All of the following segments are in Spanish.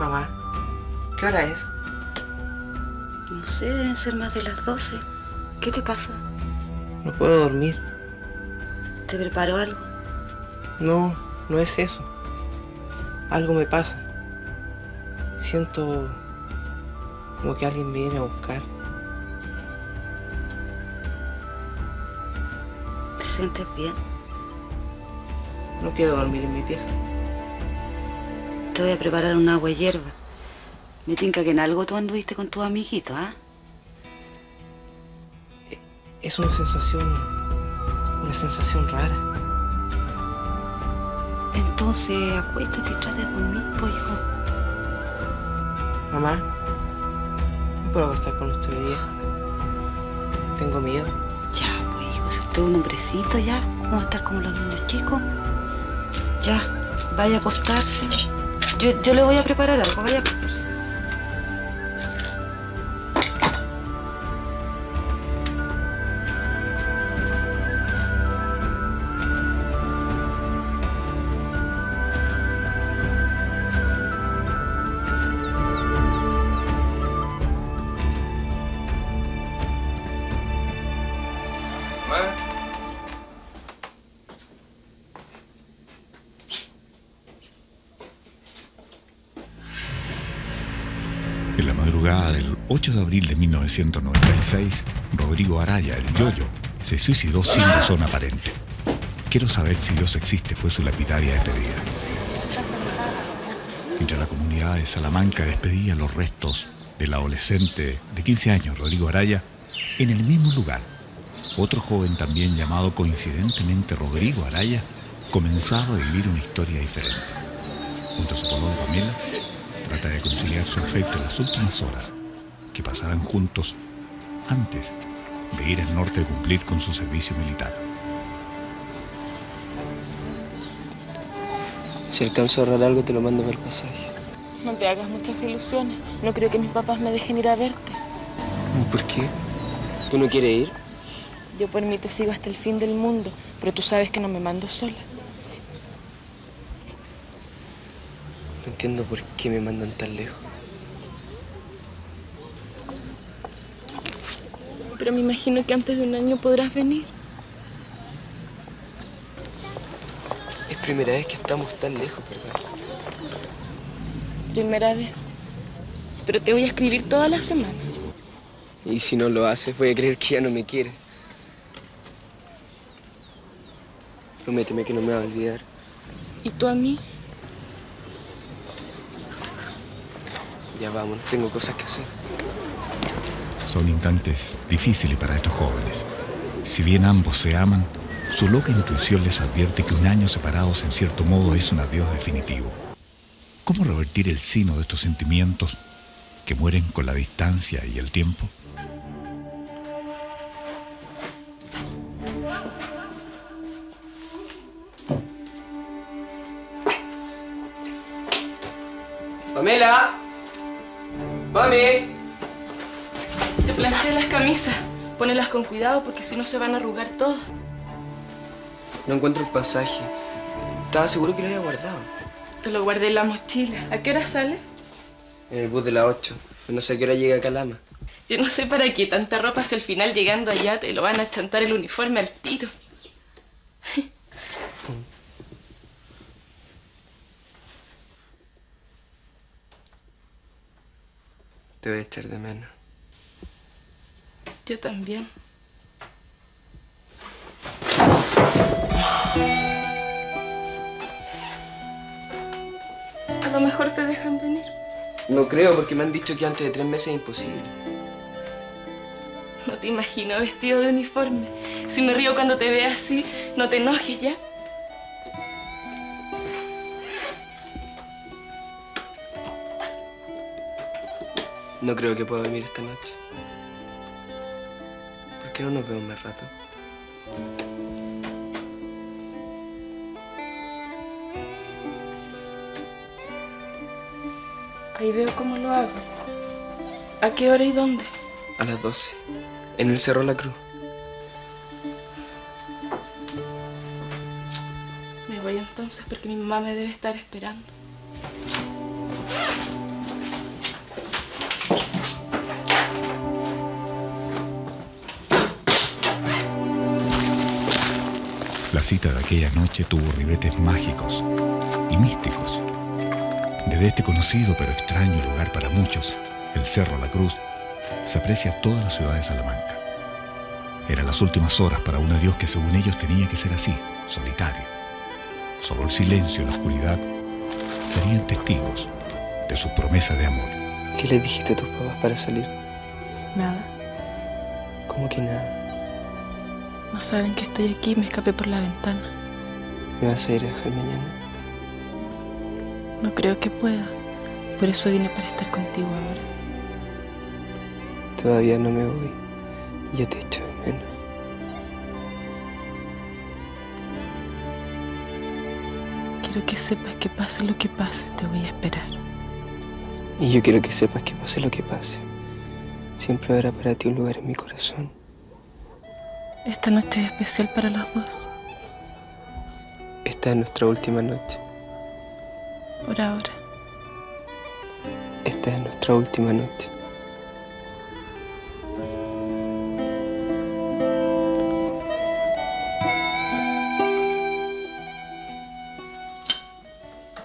Mamá, ¿qué hora es? No sé, deben ser más de las 12. ¿Qué te pasa? No puedo dormir. ¿Te preparó algo? No, no es eso. Algo me pasa. Siento como que alguien me viene a buscar. ¿Te sientes bien? No quiero dormir en mi pieza. Te voy a preparar un agua y hierba. Me tinca que en algo tú anduviste con tus amiguitos, ¿ah? ¿Eh? Es una sensación rara. Entonces, acuéstate y trata de dormir, pues, hijo. Mamá, no puedo estar con usted hoy día. Tengo miedo. Ya, pues, hijo, si usted es un hombrecito ya, vamos a estar como los niños chicos. Ya, vaya a acostarse. Yo le voy a preparar algo, vaya a acostarse. En la madrugada del 8 de abril de 1996, Rodrigo Araya, el Yoyo, se suicidó sin razón aparente. Quiero saber si Dios existe fue su lapidaria despedida. Mientras la comunidad de Salamanca despedía los restos del adolescente de 15 años, Rodrigo Araya, en el mismo lugar, otro joven también llamado coincidentemente Rodrigo Araya comenzaba a vivir una historia diferente. Junto a su polola Pamela, trata de conciliar su afecto en las últimas horas que pasarán juntos antes de ir al norte a cumplir con su servicio militar. Si alcanzo a ahorrar algo, te lo mando por el pasaje. No te hagas muchas ilusiones. No creo que mis papás me dejen ir a verte. ¿Por qué? ¿Tú no quieres ir? Yo por mí te sigo hasta el fin del mundo, pero tú sabes que no me mando sola. No entiendo por qué me mandan tan lejos. Pero me imagino que antes de un año podrás venir. Es primera vez que estamos tan lejos, ¿verdad? Primera vez. Pero te voy a escribir toda la semana. Y si no lo haces, voy a creer que ya no me quieres. Prométeme que no me vas a olvidar. ¿Y tú a mí? Ya vámonos, tengo cosas que hacer. Son instantes difíciles para estos jóvenes. Si bien ambos se aman, su loca intuición les advierte que un año separados en cierto modo es un adiós definitivo. ¿Cómo revertir el sino de estos sentimientos que mueren con la distancia y el tiempo? ¡Pamela! ¡Mami! Te planché las camisas. Pónelas con cuidado porque si no se van a arrugar todas. No encuentro el pasaje. Estaba seguro que lo había guardado. Te lo guardé en la mochila. ¿A qué hora sales? En el bus de las 8. No sé a qué hora llega a Calama. Yo no sé para qué tanta ropa si al final llegando allá te lo van a chantar el uniforme al tiro. Te voy a echar de menos. Yo también. A lo mejor te dejan venir. No creo, porque me han dicho que antes de 3 meses es imposible. No te imagino vestido de uniforme. Si me río cuando te vea así, no te enojes, ¿ya? No creo que pueda dormir esta noche. ¿Por qué no nos vemos más rato? Ahí veo cómo lo hago. ¿A qué hora y dónde? A las 12. En el Cerro La Cruz. Me voy entonces porque mi mamá me debe estar esperando. La cita de aquella noche tuvo ribetes mágicos y místicos. Desde este conocido pero extraño lugar para muchos, el Cerro La Cruz, se aprecia toda la ciudad de Salamanca. Eran las últimas horas para un adiós que según ellos tenía que ser así, solitario. Solo el silencio y la oscuridad serían testigos de su promesa de amor. ¿Qué le dijiste a tus papás para salir? Nada. ¿Cómo que nada? No saben que estoy aquí y me escapé por la ventana. ¿Me vas a ir a dejar mañana? No creo que pueda. Por eso vine para estar contigo ahora. Todavía no me voy. Ya te echo de menos. Quiero que sepas que pase lo que pase, te voy a esperar. Y yo quiero que sepas que pase lo que pase, siempre habrá para ti un lugar en mi corazón. Esta noche es especial para los dos. Esta es nuestra última noche. Por ahora. Esta es nuestra última noche.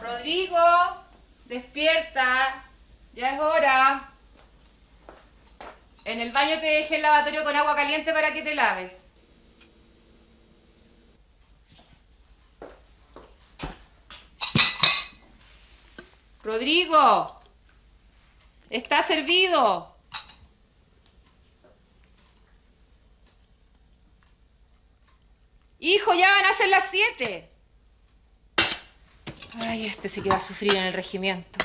Rodrigo, despierta. Ya es hora. En el baño te dejé el lavatorio con agua caliente para que te laves. Rodrigo, está servido. Hijo, ya van a ser las 7. Ay, este sí que va a sufrir en el regimiento.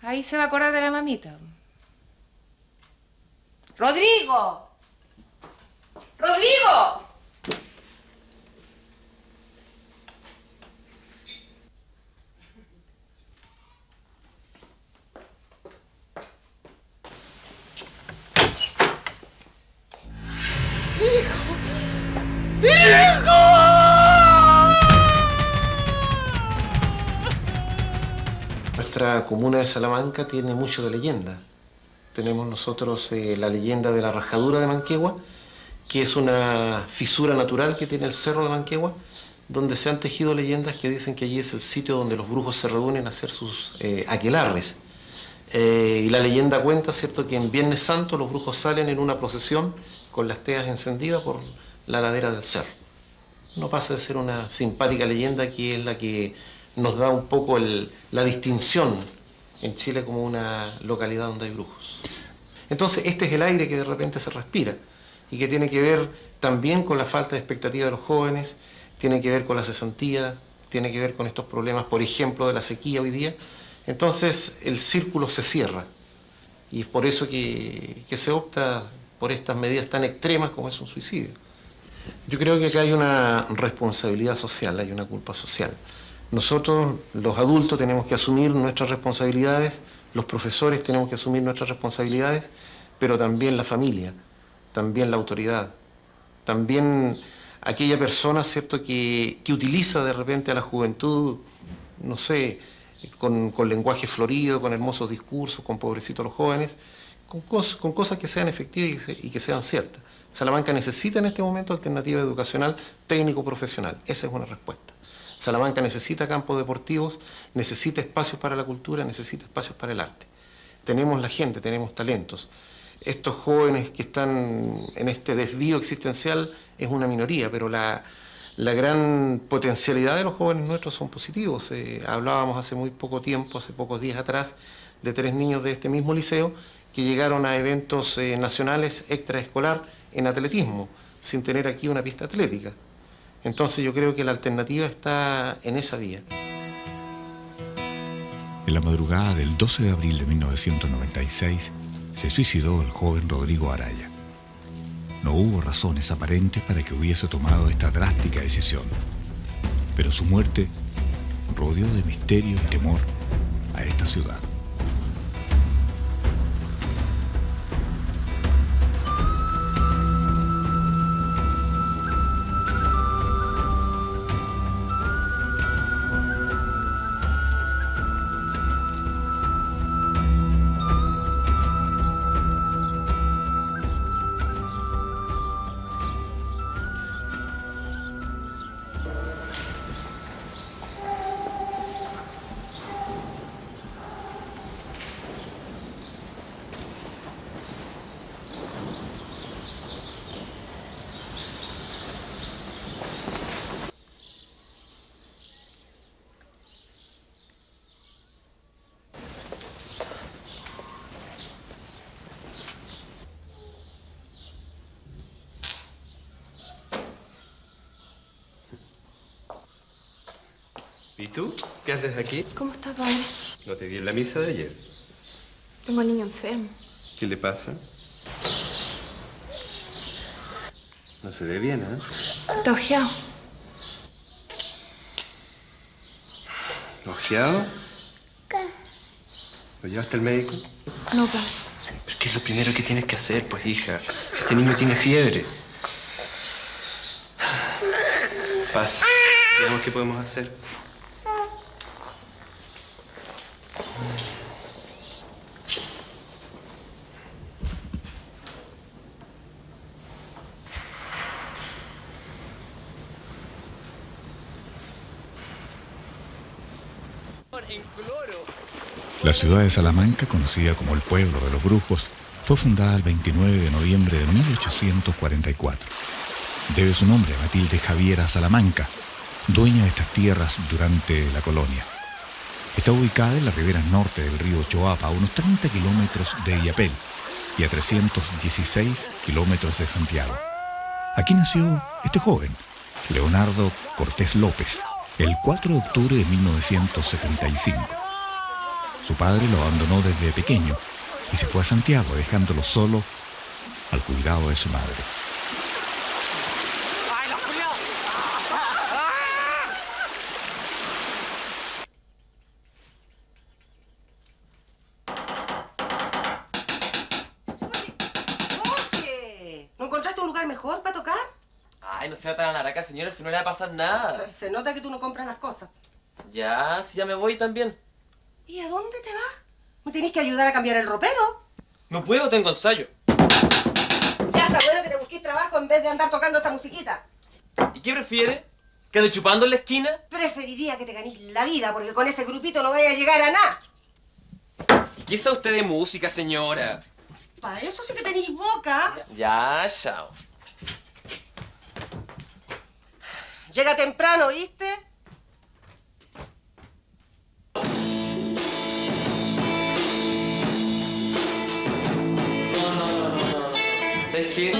Ahí se va a acordar de la mamita. ¡Rodrigo! ¡Rodrigo! Nuestra comuna de Salamanca tiene mucho de leyenda. Tenemos nosotros la leyenda de la rajadura de Manquehue, que es una fisura natural que tiene el cerro de Manquehue, donde se han tejido leyendas que dicen que allí es el sitio donde los brujos se reúnen a hacer sus aquelarres. Y la leyenda cuenta, ¿cierto?, que en Viernes Santo los brujos salen en una procesión con las teas encendidas por la ladera del cerro. No pasa de ser una simpática leyenda que es la que nos da un poco la distinción en Chile como una localidad donde hay brujos. Entonces, este es el aire que de repente se respira y que tiene que ver también con la falta de expectativa de los jóvenes, tiene que ver con la cesantía, tiene que ver con estos problemas, por ejemplo, de la sequía hoy día. Entonces, el círculo se cierra y es por eso que se opta por estas medidas tan extremas como es un suicidio. Yo creo que acá hay una responsabilidad social, hay una culpa social. Nosotros, los adultos, tenemos que asumir nuestras responsabilidades, los profesores tenemos que asumir nuestras responsabilidades, pero también la familia, también la autoridad, también aquella persona, ¿cierto?, que utiliza de repente a la juventud, no sé, con lenguaje florido, con hermosos discursos, con pobrecitos los jóvenes, con cosas que sean efectivas y que sean ciertas. Salamanca necesita en este momento alternativa educacional técnico-profesional. Esa es una respuesta. Salamanca necesita campos deportivos, necesita espacios para la cultura, necesita espacios para el arte. Tenemos la gente, tenemos talentos. Estos jóvenes que están en este desvío existencial es una minoría, pero la gran potencialidad de los jóvenes nuestros son positivos. Hablábamos hace muy poco tiempo, hace pocos días atrás, de 3 niños de este mismo liceo que llegaron a eventos nacionales extraescolar en atletismo, sin tener aquí una pista atlética. Entonces yo creo que la alternativa está en esa vía. En la madrugada del 12 de abril de 1996 se suicidó el joven Rodrigo Araya. No hubo razones aparentes para que hubiese tomado esta drástica decisión, pero su muerte rodeó de misterio y temor a esta ciudad. ¿Y tú? ¿Qué haces aquí? ¿Cómo estás, padre? No te vi en la misa de ayer. Tengo al niño enfermo. ¿Qué le pasa? No se ve bien, ¿eh? Está ojeado. ¿Ojeado? ¿Lo llevaste al médico? No, padre. ¿Pero qué es lo primero que tienes que hacer, pues, hija? Si este niño tiene fiebre. Pasa. Veamos qué podemos hacer. La ciudad de Salamanca, conocida como el pueblo de los brujos, fue fundada el 29 de noviembre de 1844. Debe su nombre a Matilde Javiera Salamanca, dueña de estas tierras durante la colonia. Está ubicada en la ribera norte del río Choapa, a unos 30 kilómetros de Illapel y a 316 kilómetros de Santiago. Aquí nació este joven, Leonardo Cortés López, el 4 de octubre de 1975. Su padre lo abandonó desde pequeño y se fue a Santiago, dejándolo solo al cuidado de su madre. Se va a tan araca, señora, si no le va a pasar nada. Se nota que tú no compras las cosas. Ya, si ya me voy también. ¿Y a dónde te vas? ¿Me tenés que ayudar a cambiar el ropero? No puedo, tengo ensayo. Ya está bueno que te busques trabajo en vez de andar tocando esa musiquita. ¿Y qué prefieres? ¿Quede chupando en la esquina? Preferiría que te ganes la vida, porque con ese grupito no vaya a llegar a nada. ¿Y qué sabe usted de música, señora? Para eso sí que tenés boca. Ya, chao. Llega temprano, ¿viste? No. ¿Sabes qué?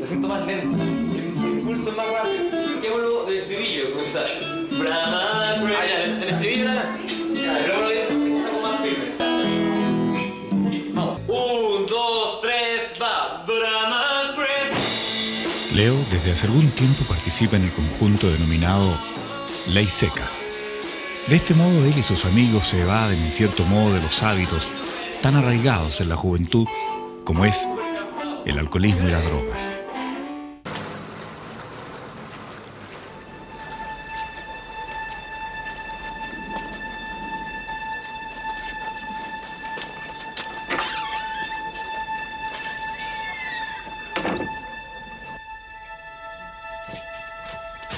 Lo siento más lento. El impulso es más rápido. ¿Qué vuelvo del estribillo? ¿Cómo quizás? Brahma, Brahma. Ah, ya, del estribillo nada. Ya, pero lo dejo un poco más firme. Y vamos. 1, 2, 3, va. Brahma. Leo, desde hace algún tiempo, participa en el conjunto denominado Ley Seca. De este modo, él y sus amigos se evaden, en cierto modo, de los hábitos tan arraigados en la juventud como es el alcoholismo y las drogas.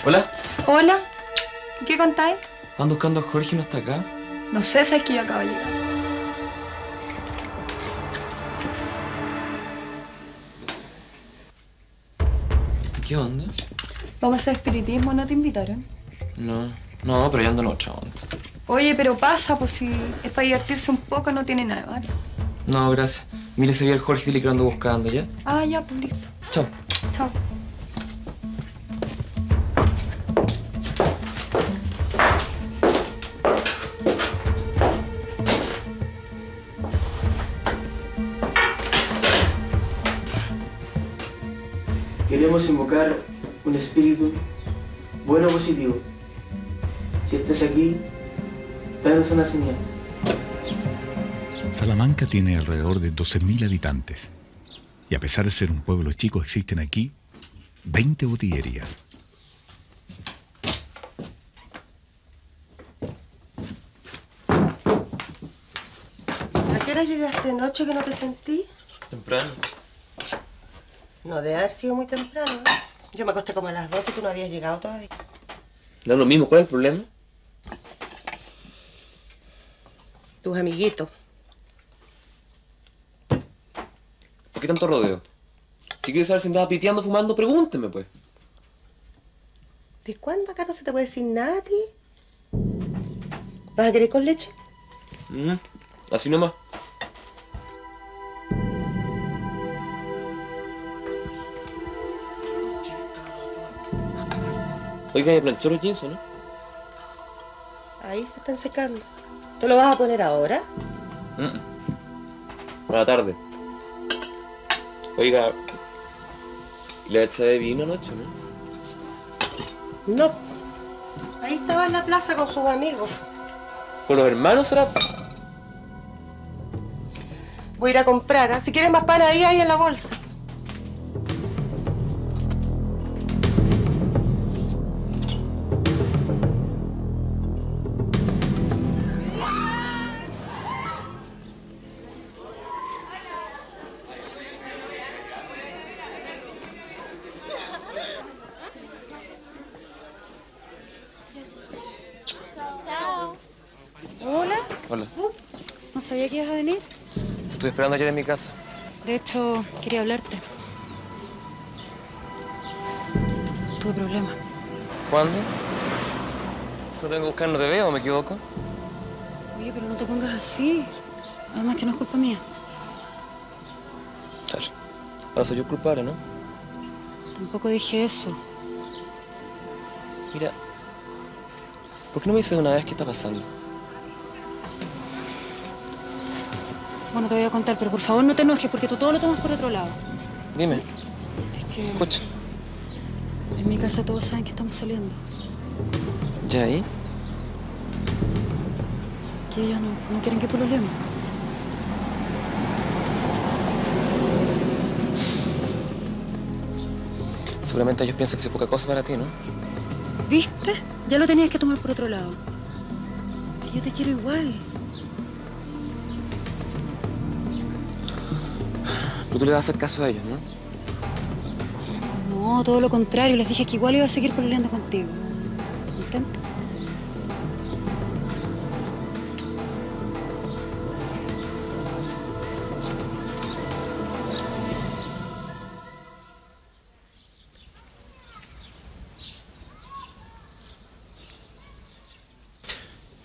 Hola. Hola. ¿Qué contáis? Ando buscando a Jorge, ¿no está acá? No sé, sabes que yo acabo de llegar. ¿Qué onda? Vamos a hacer espiritismo, ¿no te invitaron? No, pero yo ando en otra onda. Oye, pero pasa, pues si es para divertirse un poco, no tiene nada, ¿vale? No, gracias. Mira, sería el Jorge y que lo ando buscando, ¿ya? Ah, ya, pues listo. Chao. Chao. Queremos invocar un espíritu bueno positivo. Si estás aquí, danos una señal. Salamanca tiene alrededor de 12.000 habitantes. Y a pesar de ser un pueblo chico, existen aquí 20 botillerías. ¿A qué hora llegaste de noche que no te sentí? Temprano. No, debe haber sido muy temprano, ¿eh? Yo me acosté como a las 12 y tú no habías llegado todavía. Da lo mismo, ¿cuál es el problema? Tus amiguitos. ¿Por qué tanto rodeo? Si quieres saber si andaba piteando, fumando, pregúnteme, pues. ¿De cuándo acá no se te puede decir nada a ti? ¿Vas a querer con leche? Así nomás. Oiga, ¿me planchó los jeans o no? Ahí se están secando. ¿Tú lo vas a poner ahora? Buena tarde. Oiga, ¿le eché de vino anoche, no? No. Ahí estaba en la plaza con sus amigos. ¿Con los hermanos será? Voy a ir a comprar, ¿eh? Si quieres más pan ahí en la bolsa. Hola. No sabía que ibas a venir. Estuve esperando ayer en mi casa. De hecho, quería hablarte. Tuve problemas. ¿Cuándo? Solo tengo que buscar, no te veo, ¿o me equivoco? Oye, pero no te pongas así. Además que no es culpa mía. Claro. Ahora soy yo el culpable, ¿no? Tampoco dije eso. Mira, ¿por qué no me dices una vez qué está pasando? Bueno, te voy a contar, pero por favor no te enojes, porque tú todo lo tomas por otro lado. Dime. Es que... Escucha. En mi casa todos saben que estamos saliendo. ¿Ya ahí? Que ellos no quieren que pololeemos. Seguramente ellos piensan que es poca cosa para ti, ¿no? ¿Viste? Ya lo tenías que tomar por otro lado. Si yo te quiero igual. Pero tú le vas a hacer caso a ellos, ¿no? No, todo lo contrario. Les dije que igual iba a seguir peleando contigo. ¿Intenta?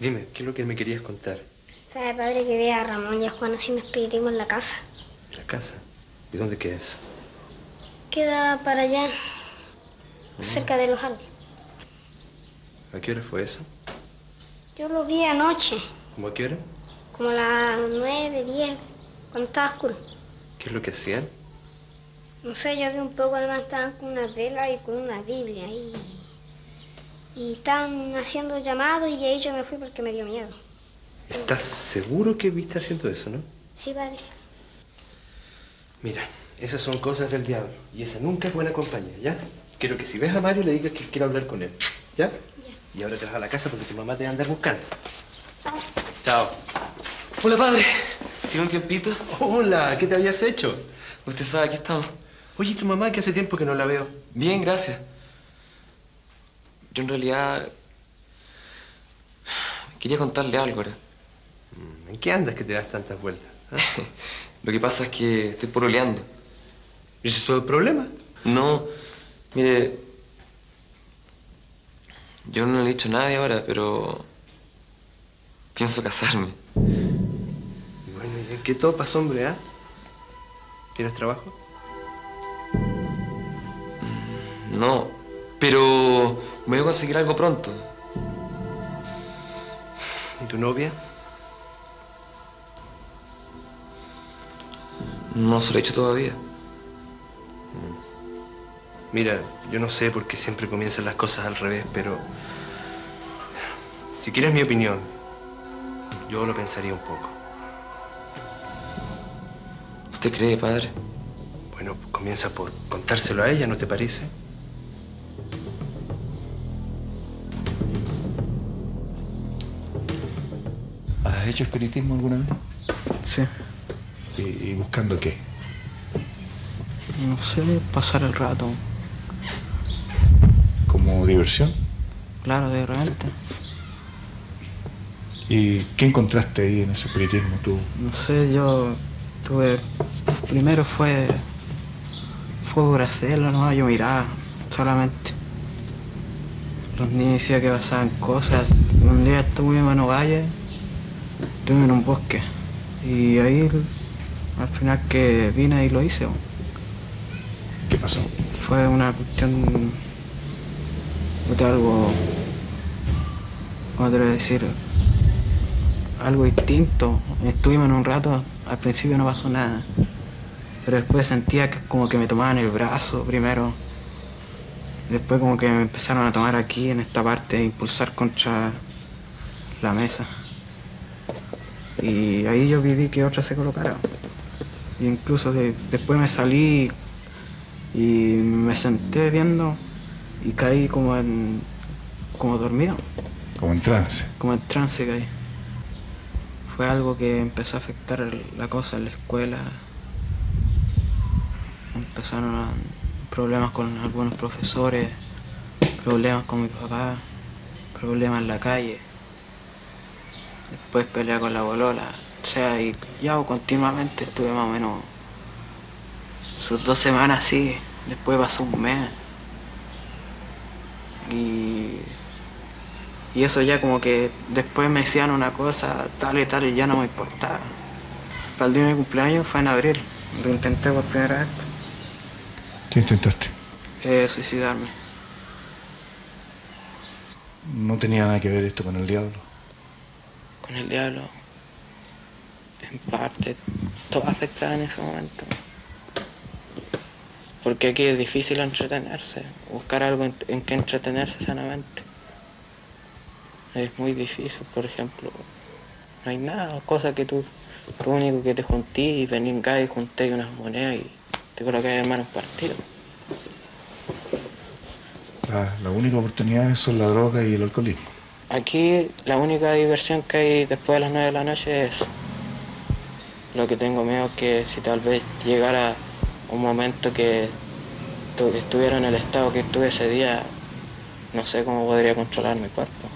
Dime, ¿qué es lo que me querías contar? ¿Sabe, padre, que ve a Ramón y a Juana si nos pediremos en la casa? ¿En la casa? ¿Y dónde queda eso? Queda para allá, cerca de los árboles. ¿A qué hora fue eso? Yo lo vi anoche. ¿Cómo a qué hora? Como a las 9, 10, cuando estaba oscuro. ¿Qué es lo que hacían? No sé, yo vi un poco, además estaban con una vela y con una Biblia. Y estaban haciendo llamados y ahí yo me fui porque me dio miedo. ¿Estás seguro que viste haciendo eso, no? Sí, padre. Mira, esas son cosas del diablo y esa nunca es buena compañía, ¿ya? Quiero que si ves a Mario le digas que quiero hablar con él, ¿ya? Y ahora te vas a la casa porque tu mamá te va a andar buscando. Chao. Chao. Hola, padre. ¿Tiene un tiempito? Hola, ¿qué te habías hecho? Usted sabe, aquí estamos. Oye, ¿y tu mamá, que hace tiempo que no la veo? Bien, gracias. Yo en realidad... quería contarle algo ahora. ¿En qué andas que te das tantas vueltas? ¿Eh? Lo que pasa es que estoy poroleando. ¿Y eso es todo el problema? No, mire... yo no le he dicho nada de ahora, pero... pienso casarme. Bueno, ¿y en qué topas, hombre, ah? ¿Tienes trabajo? No, pero... me voy a conseguir algo pronto. ¿Y tu novia? No se lo he hecho todavía. Mira, yo no sé por qué siempre comienzan las cosas al revés, pero... si quieres mi opinión, yo lo pensaría un poco. ¿Usted cree, padre? Bueno, pues comienza por contárselo a ella, ¿no te parece? ¿Has hecho espiritismo alguna vez? Sí. ¿Y buscando qué? No sé, pasar el rato. ¿Como diversión? Claro, de repente. ¿Y qué encontraste ahí en ese espiritismo tú? No sé, yo tuve... primero fue Brasil, ¿no? Yo miraba solamente. Los niños decían que pasaban cosas. Un día estuve en Mano Valle, estuve en un bosque. Y ahí... al final que vine y lo hice. ¿Qué pasó? Fue una cuestión de algo podría decir, algo distinto. Estuvimos en un rato, al principio no pasó nada, pero después sentía que como que me tomaban el brazo primero, después como que me empezaron a tomar aquí, en esta parte, e impulsar contra la mesa. Y ahí yo pedí que otra se colocara. E incluso después me salí y me senté viendo y caí como dormido. Como en trance. Como en trance caí. Fue algo que empezó a afectar la cosa en la escuela. Empezaron problemas con algunos profesores, problemas con mi papá, problemas en la calle. Después peleé con la bolola. O sea, y ya continuamente estuve más o menos sus 2 semanas así. Después pasó un mes. Y eso ya como que después me decían una cosa, tal, y ya no me importaba. Para el día de mi cumpleaños fue en abril. Lo intenté por primera vez. ¿Qué intentaste? Suicidarme. ¿No tenía nada que ver esto con el diablo? Con el diablo, en parte, todo afectaba en ese momento. Porque aquí es difícil entretenerse, buscar algo en que entretenerse sanamente. Es muy difícil, por ejemplo, no hay nada, cosa que tú, lo único que te juntí y venga y junté unas monedas y te colocás en manos partidos. La única oportunidad son la droga y el alcoholismo. Aquí la única diversión que hay después de las 9 de la noche es... Lo que tengo miedo es que si tal vez llegara un momento que estuviera en el estado que estuve ese día, no sé cómo podría controlar mi cuerpo.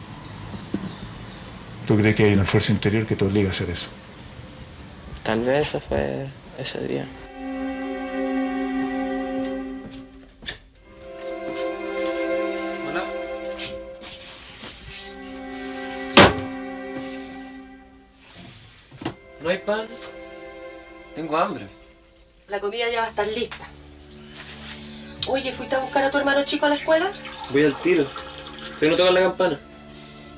¿Tú crees que hay una fuerza interior que te obliga a hacer eso? Tal vez eso fue ese día. Hola. ¿No hay pan? Tengo hambre. La comida ya va a estar lista. Oye, ¿fuiste a buscar a tu hermano chico a la escuela? Voy al tiro. Estoy no tocar la campana.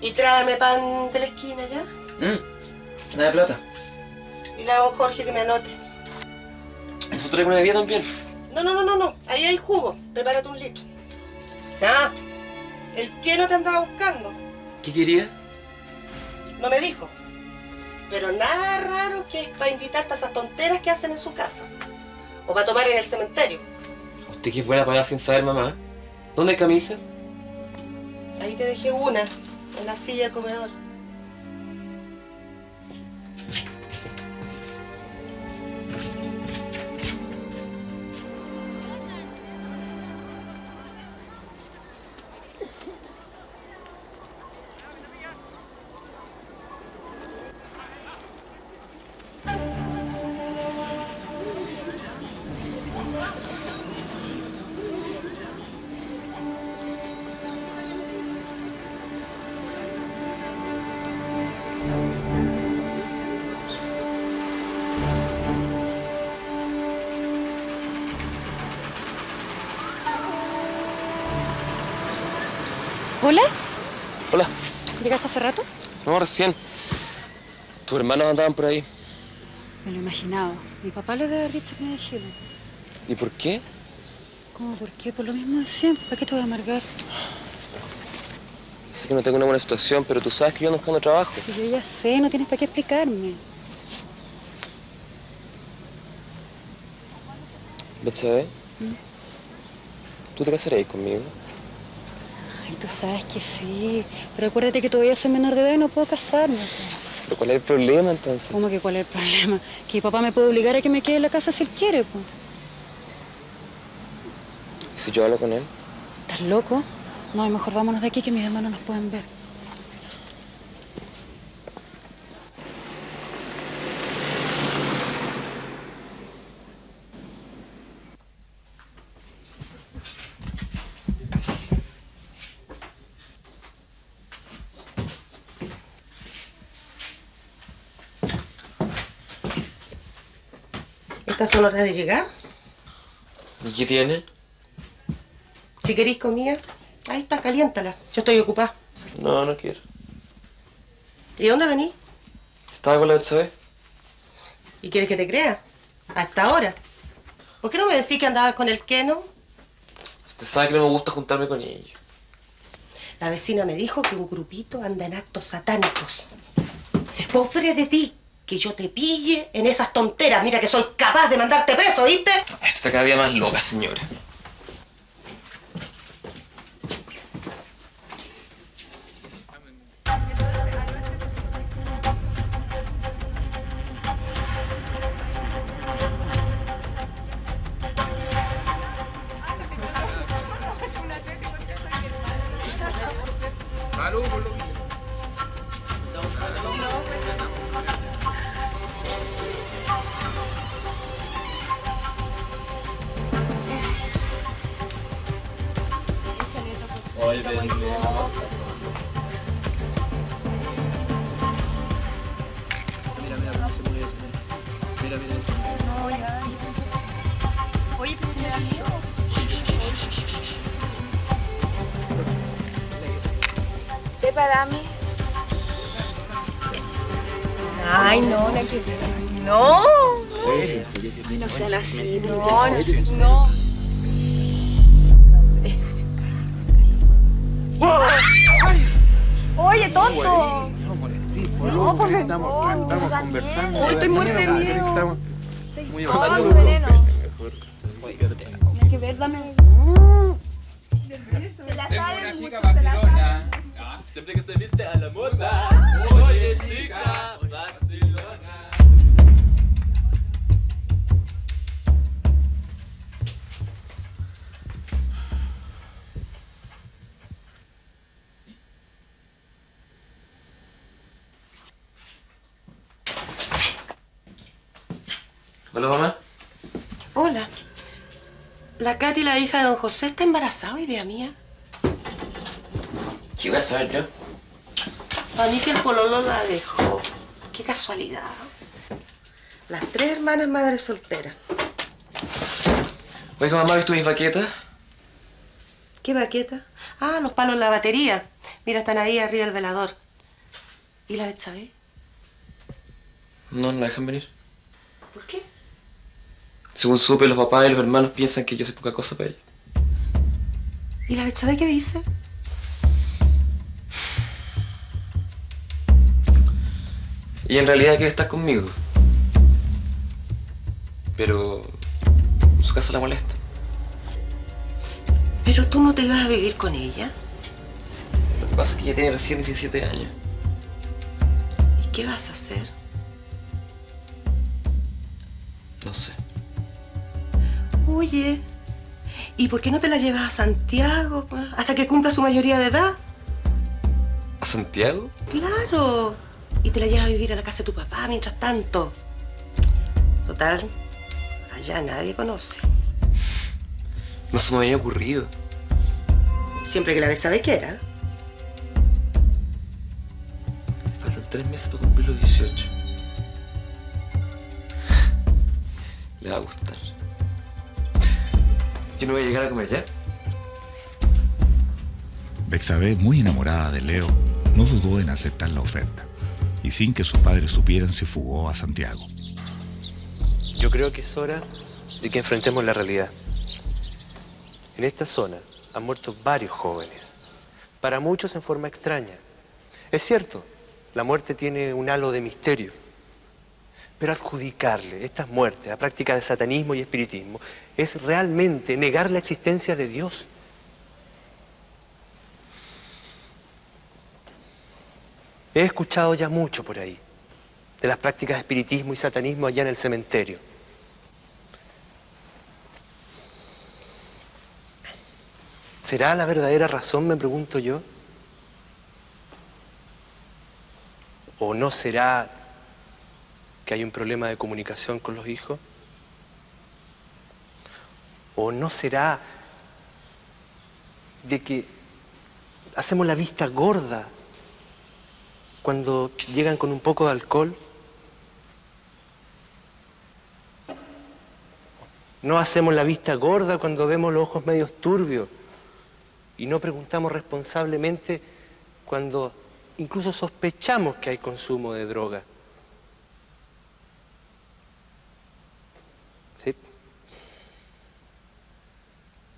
Y tráeme pan de la esquina, ¿ya? Nada de plata. Y le hago a Jorge que me anote. ¿Eso traigo una bebida también? No. Ahí hay jugo. Prepárate un litro. Ah, ¿el qué no te andaba buscando? ¿Qué quería? No me dijo. Pero nada raro que es para invitarte a esas tonteras que hacen en su casa. O para tomar en el cementerio. Usted que fuera a pagar sin saber, mamá. ¿Dónde hay camisa? Ahí te dejé una, en la silla del comedor. ¿Hola? Hola. ¿Llegaste hace rato? No, recién. Tus hermanos andaban por ahí. Me lo imaginaba. Mi papá le debe haber dicho que me dejé. ¿Y por qué? ¿Cómo por qué? Por lo mismo de siempre. ¿Para qué te voy a amargar? Sé que no tengo una buena situación, pero tú sabes que yo ando buscando trabajo. Sí, yo ya sé. No tienes para qué explicarme. ¿Betsabe? ¿Tú te casarías conmigo? Ay, tú sabes que sí. Pero acuérdate que todavía soy menor de edad y no puedo casarme. ¿Pero cuál es el problema, entonces? ¿Cómo que cuál es el problema? Que mi papá me puede obligar a que me quede en la casa si él quiere, pues. ¿Y si yo hablo con él? ¿Estás loco? No, mejor vámonos de aquí que mis hermanos nos pueden ver. ¿Estás sola de llegar? ¿Y qué tiene? Si querís comida, ahí está, caliéntala. Yo estoy ocupada. No, no quiero. ¿Y dónde venís? Estaba con la Betsabé. ¿Y quieres que te crea? ¿Hasta ahora? ¿Por qué no me decís que andabas con el Keno? Usted sabe que no me gusta juntarme con ellos. La vecina me dijo que un grupito anda en actos satánicos. Pobre de ti, que yo te pille en esas tonteras. Mira que soy capaz de mandarte preso, ¿viste? Esto está cada día más loca, señora. Así, no. Oye, tonto. No, por favor. Estamos conversando. Hoy estoy muerta de miedo. Estamos muy avanzados. Mira que verga me. Se la sabe mucho, se la sabe. Siempre que te viste a la moda. Oye, chica. Hola, mamá. Hola. La Katy, la hija de don José, está embarazada, idea mía. ¿Qué voy a saber yo? A mí que el pololo la dejó. Qué casualidad. Las tres hermanas madres solteras. Oiga, mamá, ¿viste mis baquetas? ¿Qué baquetas? Ah, los palos de la batería. Mira, están ahí arriba del velador. ¿Y la Betsabé? No, no la dejan venir. ¿Por qué? Según supe, los papás y los hermanos piensan que yo soy poca cosa para ellos. ¿Y la Betsabé qué dice? Y en realidad quiere estar conmigo. Pero en su casa la molesta. ¿Pero tú no te ibas a vivir con ella? Sí, lo que pasa es que ella tiene recién 17 años. ¿Y qué vas a hacer? No sé. Oye, ¿y por qué no te la llevas a Santiago hasta que cumpla su mayoría de edad? ¿A Santiago? Claro. Y te la llevas a vivir a la casa de tu papá mientras tanto. Total, allá nadie conoce. No se me había ocurrido. Siempre que la Betsabé quiera. Faltan 3 meses para cumplir los 18. Le va a gustar. Yo no voy a llegar a comer ya. Betsabé, muy enamorada de Leo, no dudó en aceptar la oferta. Y sin que sus padres supieran, se fugó a Santiago. Yo creo que es hora de que enfrentemos la realidad. En esta zona han muerto varios jóvenes. Para muchos en forma extraña. Es cierto, la muerte tiene un halo de misterio. Pero adjudicarle estas muertes a prácticas de satanismo y espiritismo es realmente negar la existencia de Dios. He escuchado ya mucho por ahí de las prácticas de espiritismo y satanismo allá en el cementerio. ¿Será la verdadera razón, me pregunto yo? ¿O no será que hay un problema de comunicación con los hijos? ¿O no será de que hacemos la vista gorda cuando llegan con un poco de alcohol? ¿No hacemos la vista gorda cuando vemos los ojos medios turbios y no preguntamos responsablemente cuando incluso sospechamos que hay consumo de droga. ¿Sí?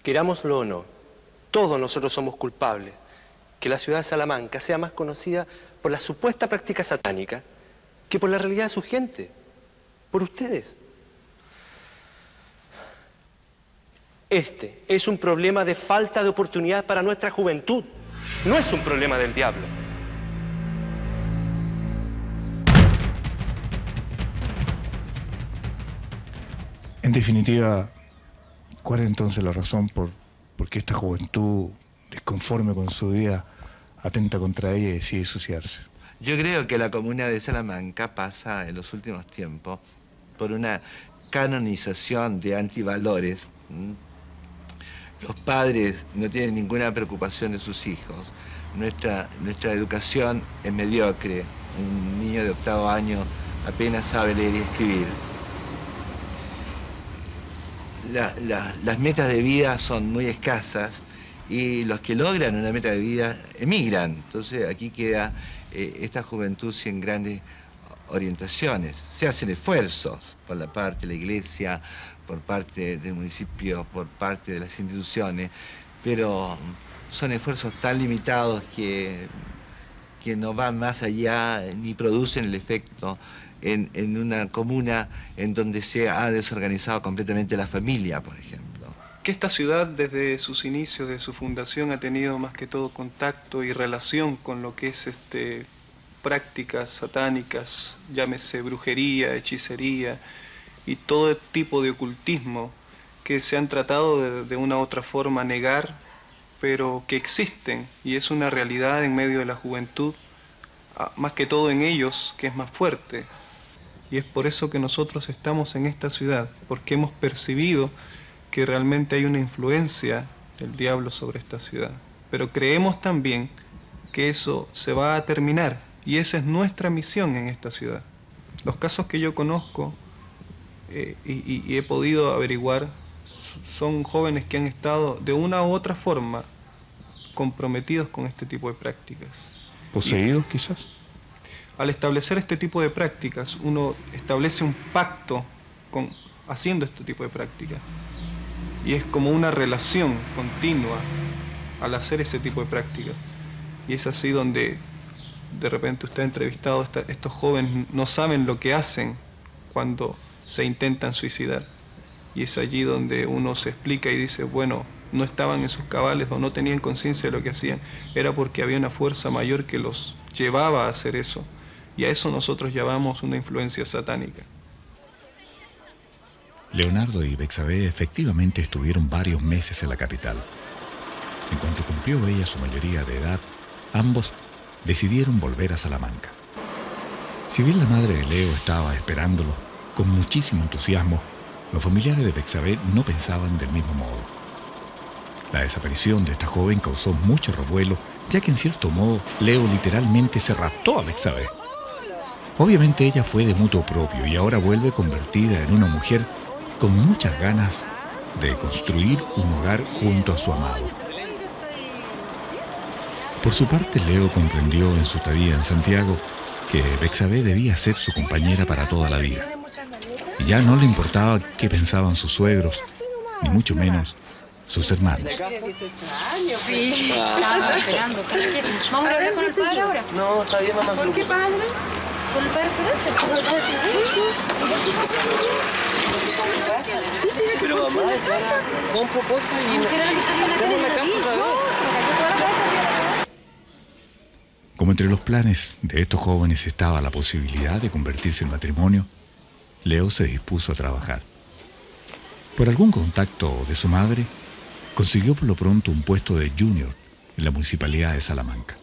Querámoslo o no, todos nosotros somos culpables. Que la ciudad de Salamanca sea más conocida por la supuesta práctica satánica que por la realidad de su gente, por ustedes. Este es un problema de falta de oportunidad para nuestra juventud. No es un problema del diablo. En definitiva, ¿cuál es entonces la razón por qué esta juventud, desconforme con su vida, atenta contra ella y decide suicidarse? Yo creo que la comuna de Salamanca pasa en los últimos tiempos por una canonización de antivalores. Los padres no tienen ninguna preocupación de sus hijos. Nuestra educación es mediocre. Un niño de 8º año apenas sabe leer y escribir. Las metas de vida son muy escasas y los que logran una meta de vida emigran. Entonces aquí queda esta juventud sin grandes orientaciones. Se hacen esfuerzos por la parte de la iglesia, por parte del municipio, por parte de las instituciones, pero son esfuerzos tan limitados que no van más allá ni producen el efecto en una comuna en donde se ha desorganizado completamente la familia, por ejemplo. Que esta ciudad desde sus inicios, desde su fundación, ha tenido más que todo contacto y relación con lo que es prácticas satánicas, llámese brujería, hechicería y todo tipo de ocultismo que se han tratado de una u otra forma negar, pero que existen y es una realidad en medio de la juventud, más que todo en ellos, que es más fuerte. Y es por eso que nosotros estamos en esta ciudad, porque hemos percibido que realmente hay una influencia del diablo sobre esta ciudad. Pero creemos también que eso se va a terminar y esa es nuestra misión en esta ciudad. Los casos que yo conozco y he podido averiguar son jóvenes que han estado de una u otra forma comprometidos con este tipo de prácticas. ¿Poseídos quizás? Al establecer este tipo de prácticas, uno establece un pacto haciendo este tipo de prácticas. Y es como una relación continua al hacer ese tipo de prácticas. Y es así donde de repente usted ha entrevistado a estos jóvenes, no saben lo que hacen cuando se intentan suicidar. Y es allí donde uno se explica y dice, bueno, no estaban en sus cabales o no tenían conciencia de lo que hacían. Era porque había una fuerza mayor que los llevaba a hacer eso. Y a eso nosotros llamamos una influencia satánica. Leonardo y Bexabé efectivamente estuvieron varios meses en la capital. En cuanto cumplió ella su mayoría de edad, ambos decidieron volver a Salamanca. Si bien la madre de Leo estaba esperándolo con muchísimo entusiasmo, los familiares de Bexabé no pensaban del mismo modo. La desaparición de esta joven causó mucho revuelo, ya que en cierto modo Leo literalmente se raptó a Bexabé. Obviamente ella fue de mutuo propio y ahora vuelve convertida en una mujer con muchas ganas de construir un hogar junto a su amado. Por su parte, Leo comprendió en su estadía en Santiago que Bexabé debía ser su compañera para toda la vida. Y ya no le importaba qué pensaban sus suegros, ni mucho menos sus hermanos. Sí, estaba esperando. ¿Vamos a hablar con el padre ahora? No, está bien, mamá. ¿Por qué padre? ¿Por el padre Feracio? Sí, tiene que construir una casa. Con propósito y una casa. Como entre los planes de estos jóvenes estaba la posibilidad de convertirse en matrimonio, Leo se dispuso a trabajar. Por algún contacto de su madre, consiguió por lo pronto un puesto de junior en la municipalidad de Salamanca.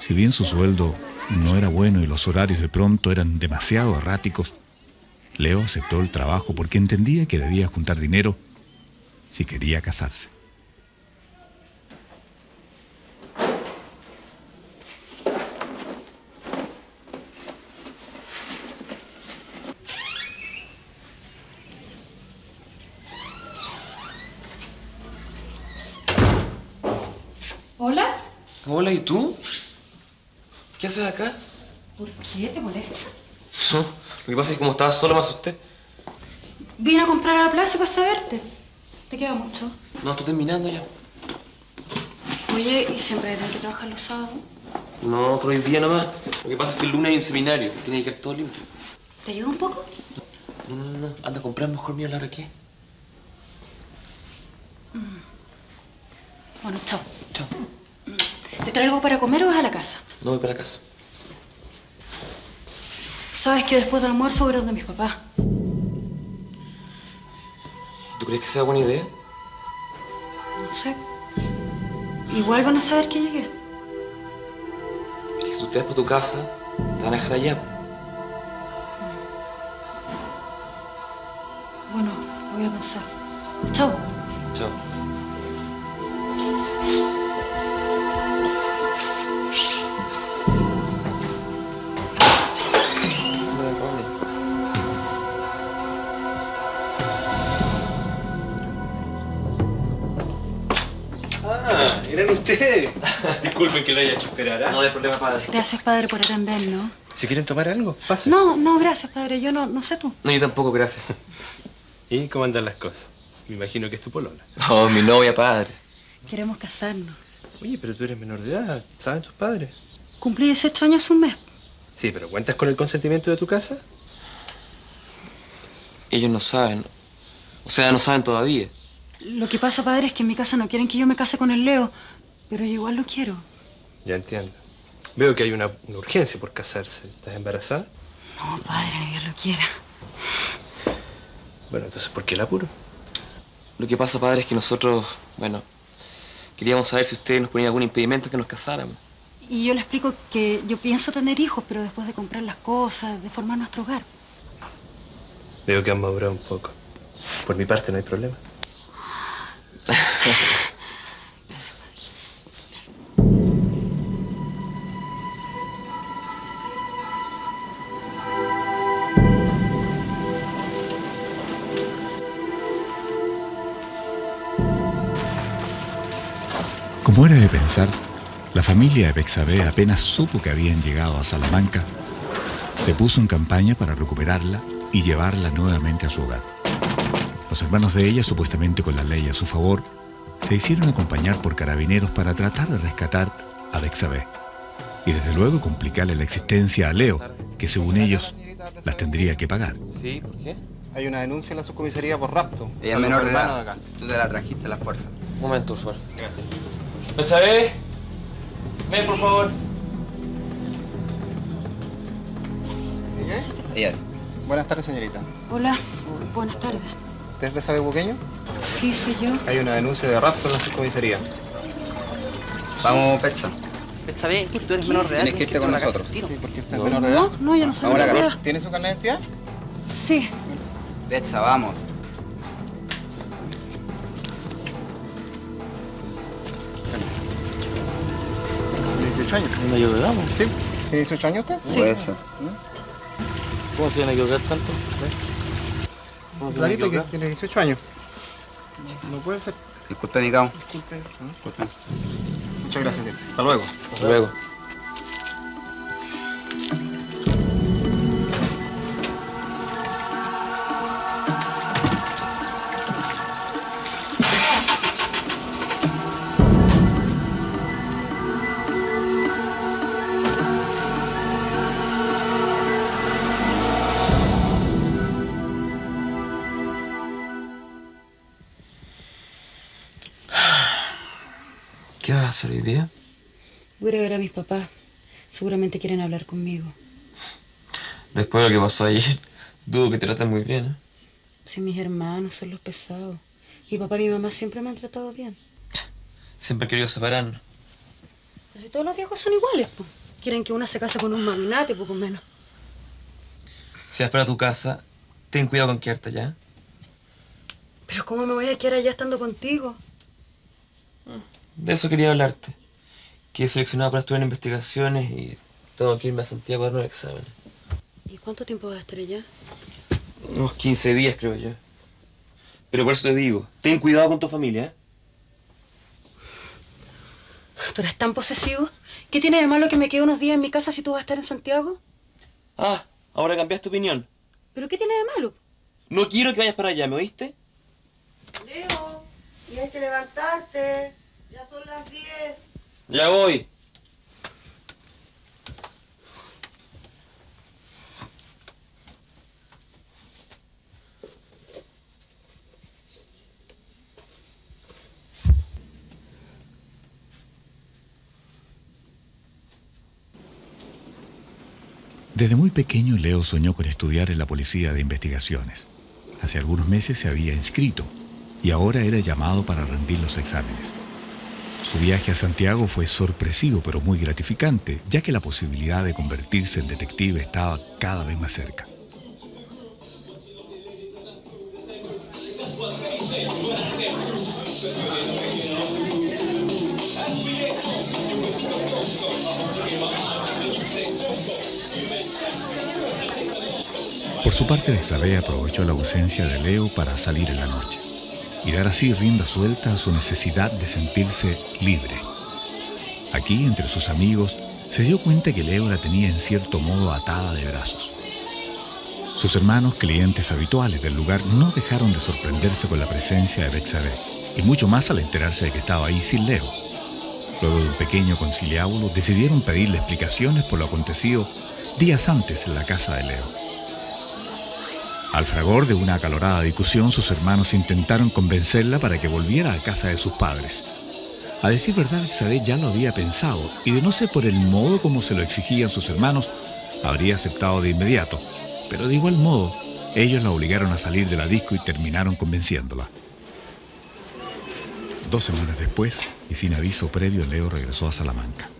Si bien su sueldo no era bueno y los horarios de pronto eran demasiado erráticos, Leo aceptó el trabajo porque entendía que debía juntar dinero si quería casarse. Hola. Hola, ¿y tú? ¿Qué haces acá? ¿Por qué? ¿Te molesta? No, lo que pasa es que como estaba sola me asusté. Vine a comprar a la plaza para saberte. ¿Te queda mucho? No, estoy terminando ya. Oye, ¿y siempre tenés que trabajar los sábados? No, otro día nomás. Lo que pasa es que el lunes hay un seminario. Tienes que ir todo libre. ¿Te ayuda un poco? No. Anda a comprar mejor mío la hora que es. Bueno, chao. Chao. ¿Te traigo para comer o vas a la casa? No, voy para la casa. Sabes que después del almuerzo voy a donde mis papás. ¿Tú crees que sea buena idea? No sé. Igual van a saber que llegué. Es que si tú te vas para tu casa, te van a dejar allá. Bueno, voy a pensar. Chao. Chao. ¿Eran ustedes? Disculpen que lo haya hecho esperar, ¿eh? No hay problema, padre. Gracias, padre, por atendernos. Si quieren tomar algo, pasen. No, gracias, padre. Yo no sé tú. No, yo tampoco, gracias. ¿Y cómo andan las cosas? Me imagino que es tu polola. No, mi novia, padre. Queremos casarnos. Oye, pero tú eres menor de edad. ¿Saben tus padres? Cumplí 18 años hace un mes. Sí, pero ¿cuentas con el consentimiento de tu casa? Ellos no saben. O sea, no saben todavía. Lo que pasa, padre, es que en mi casa no quieren que yo me case con el Leo, pero yo igual lo quiero. Ya entiendo. Veo que hay una urgencia por casarse. ¿Estás embarazada? No, padre, ni Dios lo quiera. Bueno, entonces, ¿por qué el apuro? Lo que pasa, padre, es que nosotros, bueno, queríamos saber si ustedes nos ponían algún impedimento que nos casáramos. Y yo le explico que yo pienso tener hijos, pero después de comprar las cosas, de formar nuestro hogar. Veo que han madurado un poco. Por mi parte, no hay problema. Gracias, padre. Como era de pensar, la familia de Bexabé apenas supo que habían llegado a Salamanca, se puso en campaña para recuperarla y llevarla nuevamente a su hogar. Los hermanos de ella, supuestamente con la ley a su favor, se hicieron acompañar por carabineros para tratar de rescatar a Bexabé y desde luego complicarle la existencia a Leo, que según ellos las tendría que pagar. Sí, ¿por qué? Hay una denuncia en la subcomisaría por rapto. Ella es menor de edad. Tú te la trajiste a la fuerza. Un momento, por favor. Gracias. Bexabé, ven por favor. Ella es. Buenas tardes, señorita. Hola. Buenas tardes. ¿Usted es Bexabé Buqueño? Sí, soy yo. Hay una denuncia de rapto en la subcomisaría. Vamos, Pecha. Bexabé, tú eres menor de edad. Tienes que irte con nosotros. Sí, porque estás menor de edad. No, yo no soy menor de edad. ¿Tiene su carnet de identidad? Sí. Pecha, vamos. ¿Tiene 18 años? ¿No yo de edad? Sí. ¿Tiene 18 años usted? Sí. ¿Cómo se van a equivocar tanto? Clarito que tiene 18 años. No puede ser. Disculpe, Nicao. Disculpe. Muchas gracias, tío. Hasta luego. Hasta luego. ¿Qué vas a hacer hoy día? Voy a ir a ver a mis papás. Seguramente quieren hablar conmigo. Después de lo que pasó ayer, dudo que te traten muy bien, ¿eh? Sí, mis hermanos son los pesados. Mi papá y mi mamá siempre me han tratado bien. Siempre he querido separarnos. Pues si todos los viejos son iguales, pues. Quieren que una se case con un magnate, poco menos. Si vas para tu casa, ten cuidado con quedarte allá. Pero ¿cómo me voy a quedar allá estando contigo? De eso quería hablarte. Quedé seleccionado para estudiar en investigaciones y tengo que irme a Santiago a dar unos exámenes. ¿Y cuánto tiempo vas a estar allá? Unos 15 días, creo yo. Pero por eso te digo, ten cuidado con tu familia, ¿eh? Tú eres tan posesivo. ¿Qué tiene de malo que me quede unos días en mi casa si tú vas a estar en Santiago? Ah, ahora cambias tu opinión. ¿Pero qué tiene de malo? No quiero que vayas para allá, ¿me oíste? Leo, tienes que levantarte. Ya son las 10. Ya voy. Desde muy pequeño, Leo soñó con estudiar en la Policía de Investigaciones. Hace algunos meses se había inscrito y ahora era llamado para rendir los exámenes. Su viaje a Santiago fue sorpresivo pero muy gratificante, ya que la posibilidad de convertirse en detective estaba cada vez más cerca. Por su parte, Destabé aprovechó la ausencia de Leo para salir en la noche y dar así rienda suelta a su necesidad de sentirse libre. Aquí, entre sus amigos, se dio cuenta que Leo la tenía en cierto modo atada de brazos. Sus hermanos, clientes habituales del lugar, no dejaron de sorprenderse con la presencia de Destabé, y mucho más al enterarse de que estaba ahí sin Leo. Luego de un pequeño conciliábulo, decidieron pedirle explicaciones por lo acontecido días antes en la casa de Leo. Al fragor de una acalorada discusión, sus hermanos intentaron convencerla para que volviera a casa de sus padres. A decir verdad, Destabé ya lo había pensado, y de no ser por el modo como se lo exigían sus hermanos, habría aceptado de inmediato. Pero de igual modo, ellos la obligaron a salir de la disco y terminaron convenciéndola. 2 semanas después, y sin aviso previo, Leo regresó a Salamanca.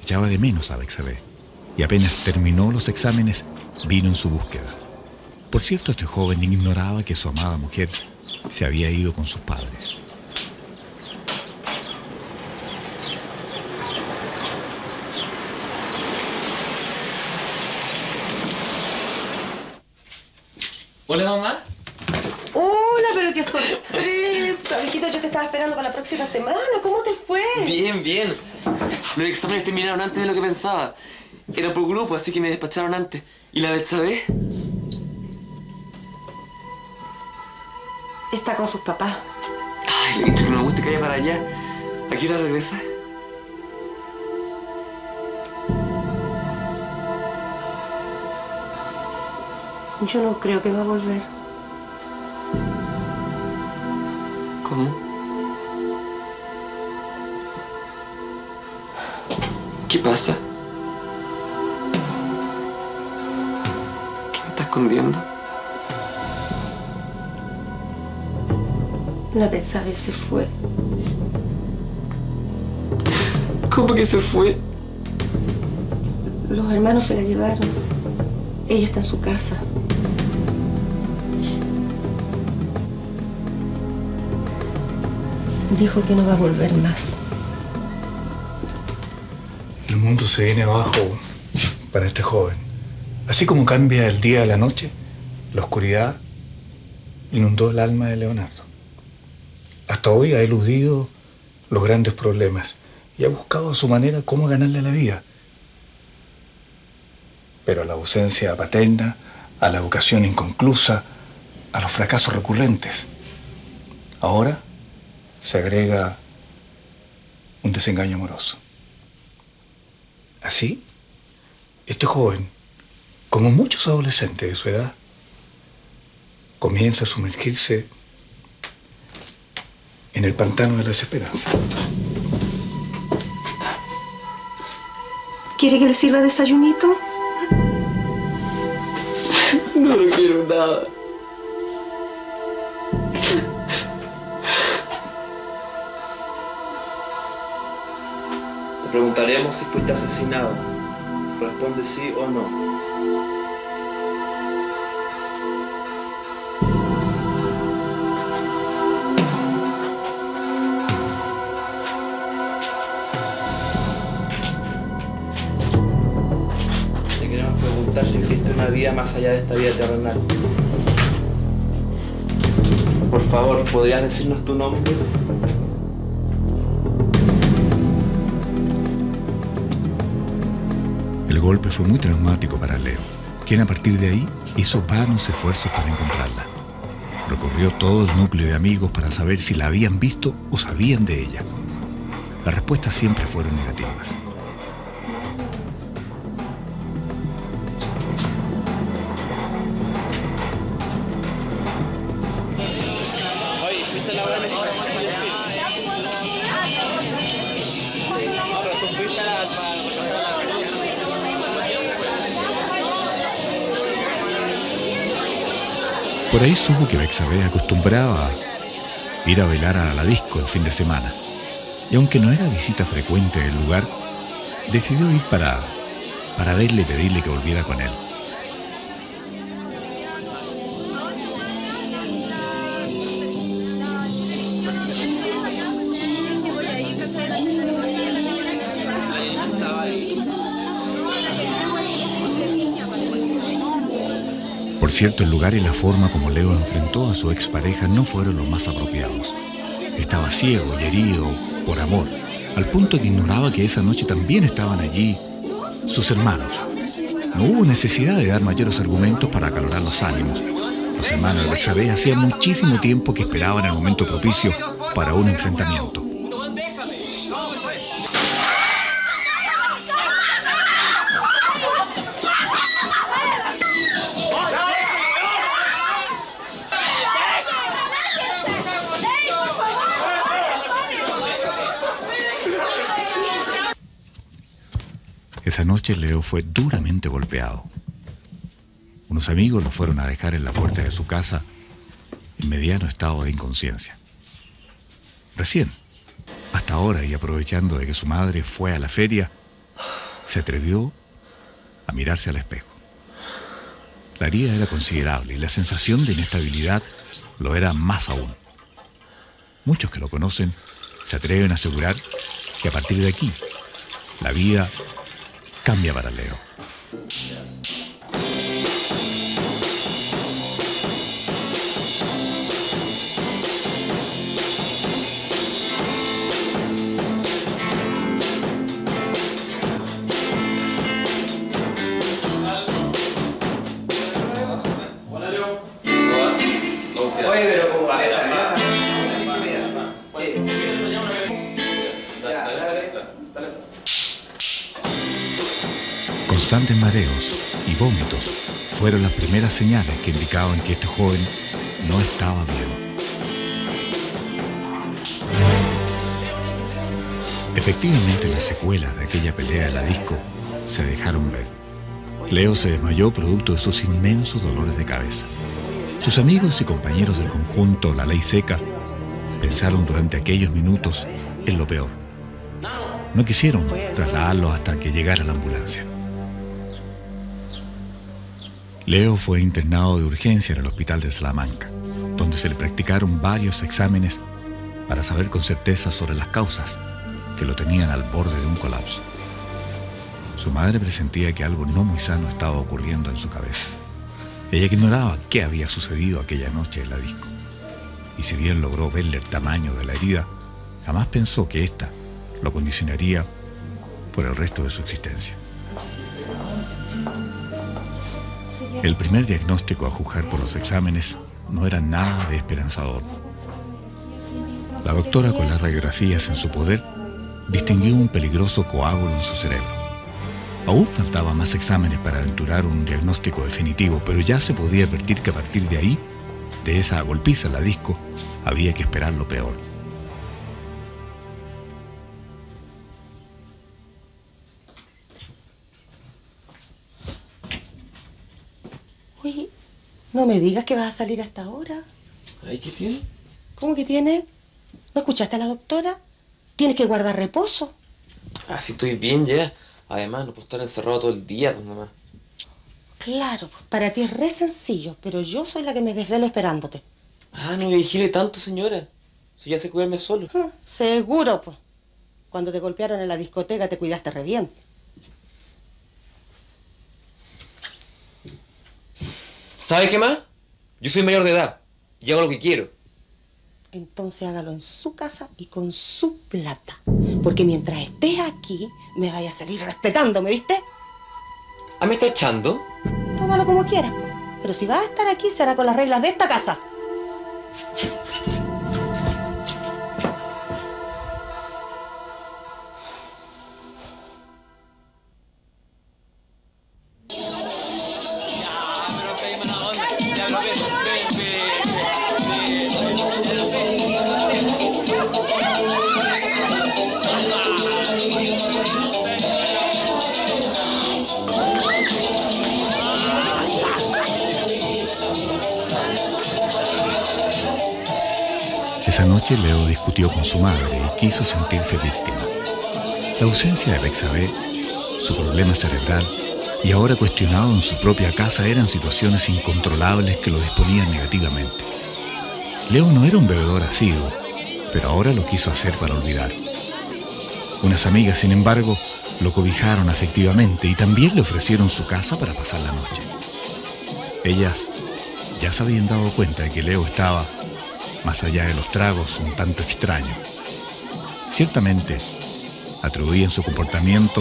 Echaba de menos a Destabé, y apenas terminó los exámenes, vino en su búsqueda. Por cierto, este joven ignoraba que su amada mujer se había ido con sus padres. Hola, mamá. Hola, pero qué sorpresa. Viejito, yo te estaba esperando para la próxima semana. ¿Cómo te fue? Bien, bien. Los exámenes terminaron antes de lo que pensaba. Era por grupo, así que me despacharon antes. ¿Y la Destabé? Está con sus papás. Ay, le he dicho que no me gusta que vaya para allá. ¿A qué hora regresa? Yo no creo que va a volver. ¿Cómo? ¿Qué pasa? ¿Qué me está escondiendo? La Destabé se fue. ¿Cómo que se fue? Los hermanos se la llevaron. Ella está en su casa. Dijo que no va a volver más. El mundo se viene abajo para este joven. Así como cambia el día a la noche, la oscuridad inundó el alma de Leonardo. Hasta hoy ha eludido los grandes problemas y ha buscado a su manera cómo ganarle la vida. Pero a la ausencia paterna, a la educación inconclusa, a los fracasos recurrentes, ahora se agrega un desengaño amoroso. Así, este joven, como muchos adolescentes de su edad, comienza a sumergirse en el pantano de la desesperanza. ¿Quiere que le sirva desayunito? No lo quiero nada. Te preguntaremos si fuiste asesinado. Responde sí o no. Si existe una vida más allá de esta vida terrenal. Por favor, ¿podrías decirnos tu nombre? El golpe fue muy traumático para Leo, quien a partir de ahí hizo vanos esfuerzos para encontrarla. Recorrió todo el núcleo de amigos para saber si la habían visto o sabían de ella. Las respuestas siempre fueron negativas. Por ahí supo que Bexabé acostumbraba a ir a velar a la disco el fin de semana, y aunque no era visita frecuente del lugar, decidió ir para verle y pedirle que volviera con él. Por cierto, el lugar y la forma como Leo enfrentó a su expareja no fueron los más apropiados. Estaba ciego y herido por amor, al punto que ignoraba que esa noche también estaban allí sus hermanos. No hubo necesidad de dar mayores argumentos para acalorar los ánimos. Los hermanos de Bexabé hacía muchísimo tiempo que esperaban el momento propicio para un enfrentamiento. Esa noche Leo fue duramente golpeado. Unos amigos lo fueron a dejar en la puerta de su casa en mediano estado de inconsciencia. Recién, hasta ahora y aprovechando de que su madre fue a la feria, se atrevió a mirarse al espejo. La herida era considerable y la sensación de inestabilidad lo era más aún. Muchos que lo conocen se atreven a asegurar que a partir de aquí la vida cambia para Leo. Hola, Leo. Oye, pero con cabeza, Constantes mareos y vómitos fueron las primeras señales que indicaban que este joven no estaba bien. Efectivamente, las secuelas de aquella pelea de la disco se dejaron ver. Leo se desmayó producto de sus inmensos dolores de cabeza. Sus amigos y compañeros del conjunto La Ley Seca pensaron durante aquellos minutos en lo peor. No quisieron trasladarlo hasta que llegara la ambulancia. Leo fue internado de urgencia en el hospital de Salamanca, donde se le practicaron varios exámenes para saber con certeza sobre las causas que lo tenían al borde de un colapso. Su madre presentía que algo no muy sano estaba ocurriendo en su cabeza. Ella ignoraba qué había sucedido aquella noche en la disco, y si bien logró verle el tamaño de la herida, jamás pensó que ésta lo condicionaría por el resto de su existencia. El primer diagnóstico, a juzgar por los exámenes, no era nada de esperanzador. La doctora, con las radiografías en su poder, distinguió un peligroso coágulo en su cerebro. Aún faltaban más exámenes para aventurar un diagnóstico definitivo, pero ya se podía advertir que a partir de ahí, de esa golpiza en la disco, había que esperar lo peor. Oye, no me digas que vas a salir a esta hora. ¿Ay, qué tiene? ¿Cómo que tiene? ¿No escuchaste a la doctora? Tienes que guardar reposo. Ah, sí, estoy bien ya. Además, no puedo estar encerrado todo el día, pues, mamá. Claro, para ti es re sencillo, pero yo soy la que me desvelo esperándote. Ah, no me vigile tanto, señora. Si ya sé cuidarme solo. Seguro, pues. Cuando te golpearon en la discoteca te cuidaste re bien. ¿Sabe qué más? Yo soy mayor de edad y hago lo que quiero. Entonces hágalo en su casa y con su plata. Porque mientras estés aquí, me vaya a salir respetándome, ¿viste? ¿Ah, me está echando? Tómalo como quieras, pero si vas a estar aquí será con las reglas de esta casa. Esa noche Leo discutió con su madre y quiso sentirse víctima. La ausencia de Bexabé, su problema cerebral y ahora cuestionado en su propia casa eran situaciones incontrolables que lo disponían negativamente. Leo no era un bebedor asiduo, pero ahora lo quiso hacer para olvidar. Unas amigas, sin embargo, lo cobijaron afectivamente y también le ofrecieron su casa para pasar la noche. Ellas ya se habían dado cuenta de que Leo estaba más allá de los tragos, un tanto extraño. Ciertamente, atribuían su comportamiento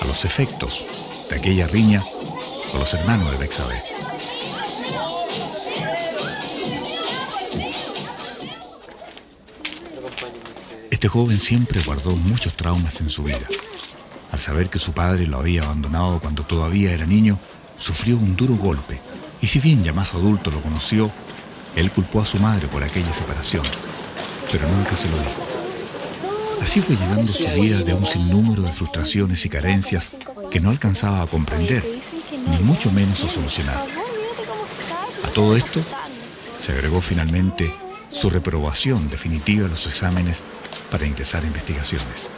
a los efectos de aquella riña con los hermanos de Bexabé. Este joven siempre guardó muchos traumas en su vida. Al saber que su padre lo había abandonado cuando todavía era niño, sufrió un duro golpe, y si bien ya más adulto lo conoció, él culpó a su madre por aquella separación, pero nunca se lo dijo. Así fue llenando su vida de un sinnúmero de frustraciones y carencias que no alcanzaba a comprender, ni mucho menos a solucionar. A todo esto se agregó finalmente su reprobación definitiva a los exámenes para ingresar a investigaciones.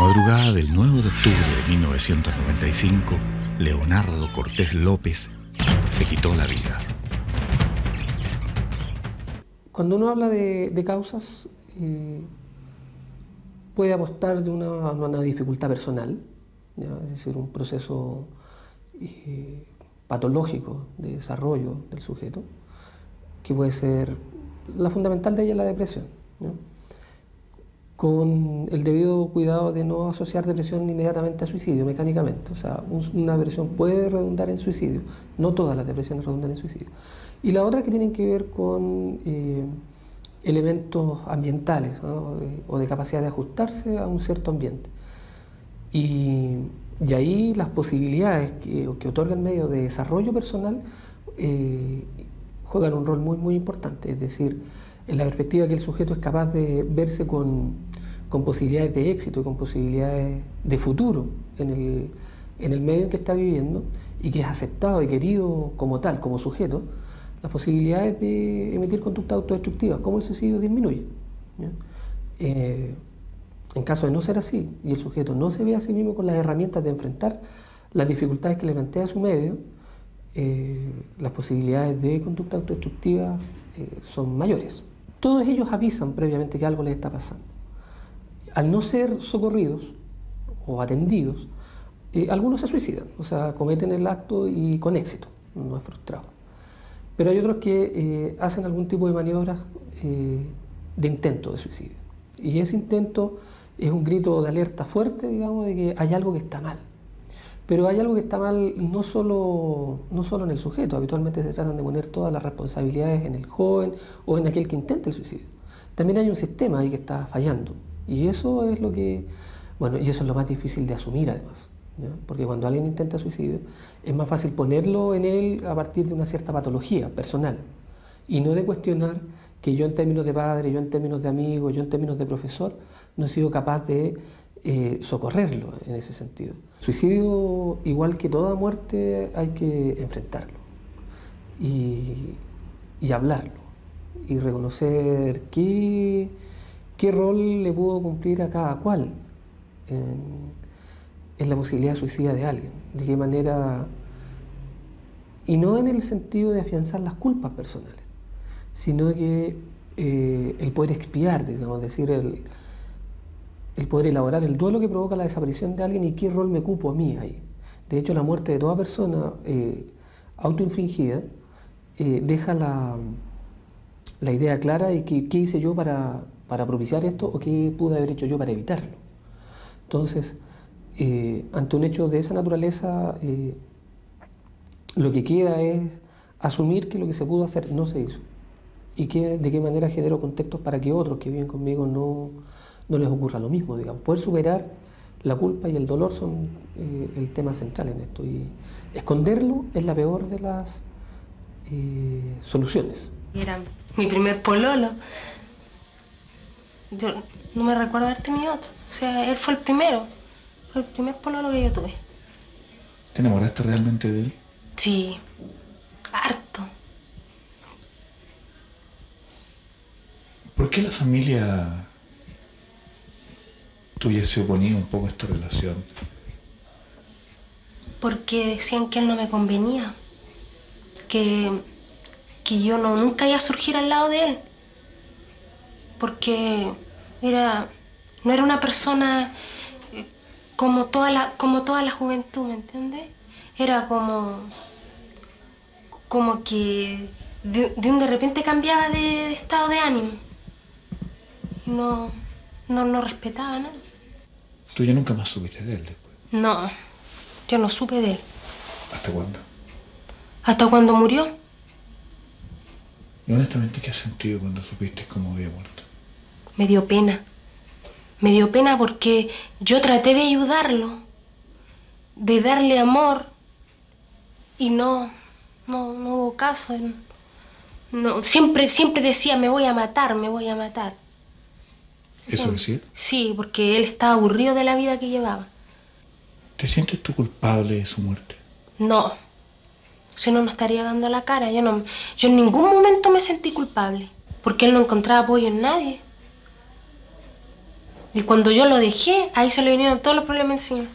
Madrugada del 9 de octubre de 1995, Leonardo Cortés López se quitó la vida. Cuando uno habla de causas, puede apostar de una dificultad personal, ¿ya? Es decir, un proceso patológico de desarrollo del sujeto, que puede ser la fundamental de ella, la depresión, ¿ya? Con el debido cuidado de no asociar depresión inmediatamente a suicidio, mecánicamente. O sea, una depresión puede redundar en suicidio, no todas las depresiones redundan en suicidio. Y la otra que tienen que ver con elementos ambientales, ¿no? O de capacidad de ajustarse a un cierto ambiente. Y ahí las posibilidades que otorga el medio de desarrollo personal juegan un rol muy, muy importante, es decir, en la perspectiva que el sujeto es capaz de verse con posibilidades de éxito y con posibilidades de futuro en el medio en que está viviendo y que es aceptado y querido como tal, como sujeto, las posibilidades de emitir conductas autodestructivas, como el suicidio, disminuye, ¿ya? En caso de no ser así y el sujeto no se ve a sí mismo con las herramientas de enfrentar las dificultades que le plantea su medio, las posibilidades de conducta autodestructiva son mayores. Todos ellos avisan previamente que algo les está pasando. Al no ser socorridos o atendidos, algunos se suicidan, o sea, cometen el acto y con éxito, no es frustrado. Pero hay otros que hacen algún tipo de maniobras de intento de suicidio. Y ese intento es un grito de alerta fuerte, digamos, de que hay algo que está mal. Pero hay algo que está mal no solo en el sujeto, habitualmente se tratan de poner todas las responsabilidades en el joven o en aquel que intenta el suicidio. También hay un sistema ahí que está fallando y eso es lo que, bueno, y eso es lo más difícil de asumir además, ¿ya? Porque cuando alguien intenta suicidio es más fácil ponerlo en él a partir de una cierta patología personal y no de cuestionar que yo en términos de padre, yo en términos de amigo, yo en términos de profesor, no he sido capaz de socorrerlo en ese sentido. Suicidio, igual que toda muerte, hay que enfrentarlo y hablarlo y reconocer qué rol le pudo cumplir a cada cual en la posibilidad suicida de alguien, de qué manera, y no en el sentido de afianzar las culpas personales, sino que el poder expiar, digamos, decir, el poder elaborar el duelo que provoca la desaparición de alguien y qué rol me cupo a mí ahí. De hecho, la muerte de toda persona autoinfligida deja la idea clara de qué hice yo para propiciar esto o qué pude haber hecho yo para evitarlo. Entonces, ante un hecho de esa naturaleza, lo que queda es asumir que lo que se pudo hacer no se hizo y de qué manera genero contextos para que otros que viven conmigo no les ocurra lo mismo, digamos. Poder superar la culpa y el dolor son el tema central en esto, y esconderlo es la peor de las soluciones. Era mi primer pololo, yo no me recuerdo haber tenido otro, o sea, él fue el primer pololo que yo tuve. ¿Te enamoraste realmente de él? Sí, harto. ¿Por qué la familia tuya se oponía un poco a esta relación? Porque decían que él no me convenía, que yo nunca iba a surgir al lado de él, porque no era una persona como toda la juventud, ¿me entiendes? Era como que de repente cambiaba de estado de ánimo. No respetaba nada. ¿Tú ya nunca más supiste de él después? No, yo no supe de él. ¿Hasta cuándo? Hasta cuando murió. ¿Y honestamente qué has sentido cuando supiste cómo había muerto? Me dio pena. Me dio pena porque yo traté de ayudarlo, de darle amor, y no hubo caso. No, siempre decía, me voy a matar, me voy a matar. ¿Eso decía? Sí, porque él estaba aburrido de la vida que llevaba. ¿Te sientes tú culpable de su muerte? No. Si no, no estaría dando la cara. Yo en ningún momento me sentí culpable, porque él no encontraba apoyo en nadie. Y cuando yo lo dejé, ahí se le vinieron todos los problemas encima.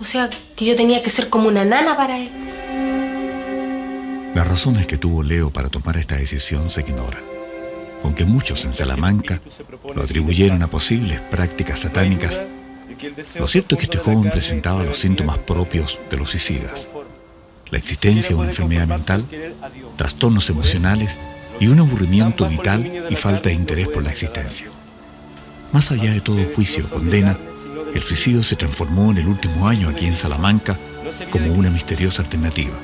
O sea, que yo tenía que ser como una nana para él. Las razones que tuvo Leo para tomar esta decisión se ignoran, aunque muchos en Salamanca lo atribuyeron a posibles prácticas satánicas. Lo cierto es que este joven presentaba los síntomas propios de los suicidas: la existencia de una enfermedad mental, trastornos emocionales y un aburrimiento vital y falta de interés por la existencia. Más allá de todo juicio o condena, el suicidio se transformó en el último año aquí en Salamanca como una misteriosa alternativa.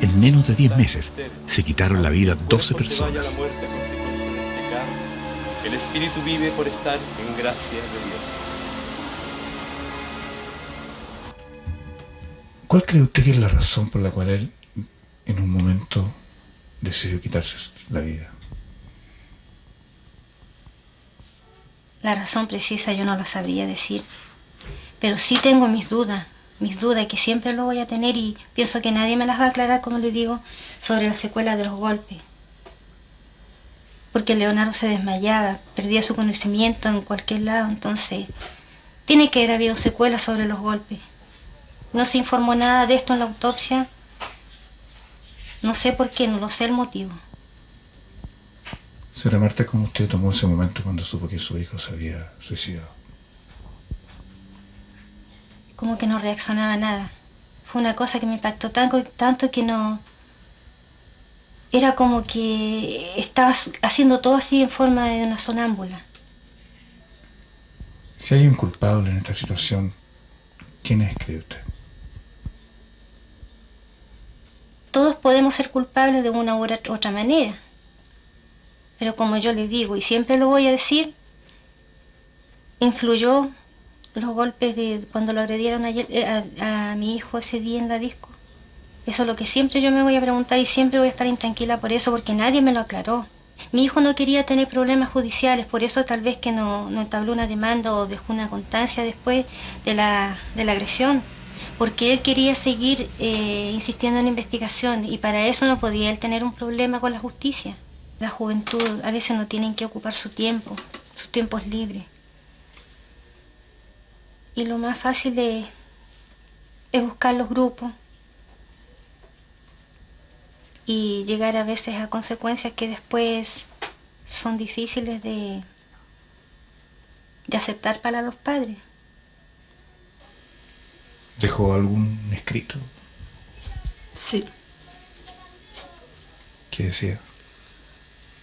En menos de 10 meses se quitaron la vida 12 personas. El espíritu vive por estar en gracia de Dios. ¿Cuál cree usted que es la razón por la cual él en un momento decidió quitarse la vida? La razón precisa yo no la sabría decir, pero sí tengo mis dudas que siempre lo voy a tener, y pienso que nadie me las va a aclarar, como le digo, sobre las secuelas de los golpes. Porque Leonardo se desmayaba, perdía su conocimiento en cualquier lado, entonces tiene que haber habido secuelas sobre los golpes. No se informó nada de esto en la autopsia, no sé por qué, no lo sé el motivo. Señora Marta, ¿cómo usted tomó ese momento cuando supo que su hijo se había suicidado? Como que no reaccionaba a nada. Fue una cosa que me impactó tanto que no... Era como que estaba haciendo todo así en forma de una sonámbula. Si hay un culpable en esta situación, ¿quién es, cree usted? Todos podemos ser culpables de una u otra manera. Pero como yo le digo, y siempre lo voy a decir, influyó los golpes de cuando lo agredieron a mi hijo ese día en la disco. Eso es lo que siempre yo me voy a preguntar y siempre voy a estar intranquila por eso, porque nadie me lo aclaró. Mi hijo no quería tener problemas judiciales, por eso tal vez que no entabló una demanda o dejó una constancia después de la agresión, porque él quería seguir insistiendo en la investigación y para eso no podía él tener un problema con la justicia. La juventud a veces no tienen que ocupar su tiempo, sus tiempos libres. Y lo más fácil es buscar los grupos y llegar a veces a consecuencias que después son difíciles de aceptar para los padres. ¿Dejó algún escrito? Sí. ¿Qué decía?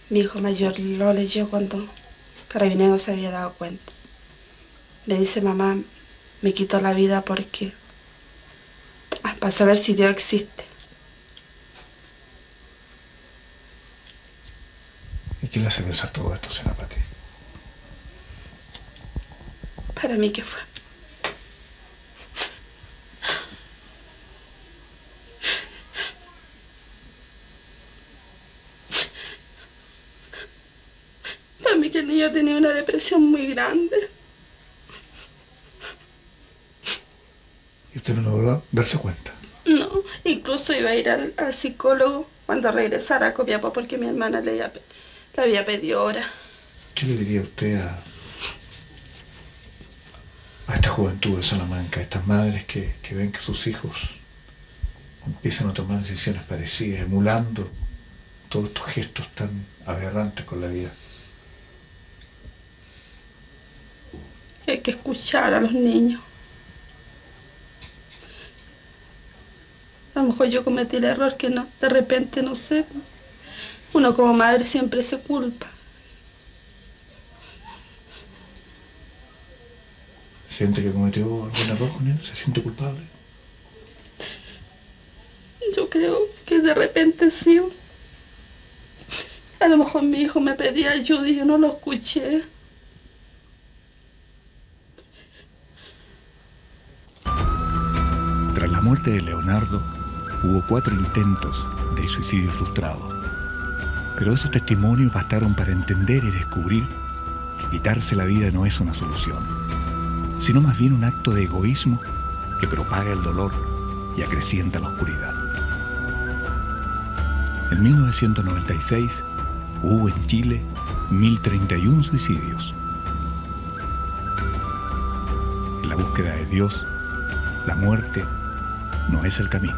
Mi hijo mayor lo leyó cuando Carabineros se había dado cuenta. Me dice, mamá, me quitó la vida porque... para saber si Dios existe. ¿Y qué le hace pensar todo esto, Sena, para ti? Para mí, ¿qué fue? Para mí que el niño tenía una depresión muy grande. ¿Y usted no logró darse cuenta? No, incluso iba a ir al psicólogo cuando regresara a Copiapó porque mi hermana le había pedido hora. ¿Qué le diría usted a esta juventud de Salamanca, a estas madres que ven que sus hijos empiezan a tomar decisiones parecidas, emulando todos estos gestos tan aberrantes con la vida? Hay que escuchar a los niños. A lo mejor yo cometí el error que de repente no sé. Uno como madre siempre se culpa. ¿Siente que cometió algún error con él? ¿Se siente culpable? Yo creo que de repente sí. A lo mejor mi hijo me pedía ayuda y yo no lo escuché. Tras la muerte de Leonardo, hubo 4 intentos de suicidio frustrado. Pero esos testimonios bastaron para entender y descubrir que quitarse la vida no es una solución, sino más bien un acto de egoísmo que propaga el dolor y acrecienta la oscuridad. En 1996 hubo en Chile 1.031 suicidios. En la búsqueda de Dios, la muerte no es el camino.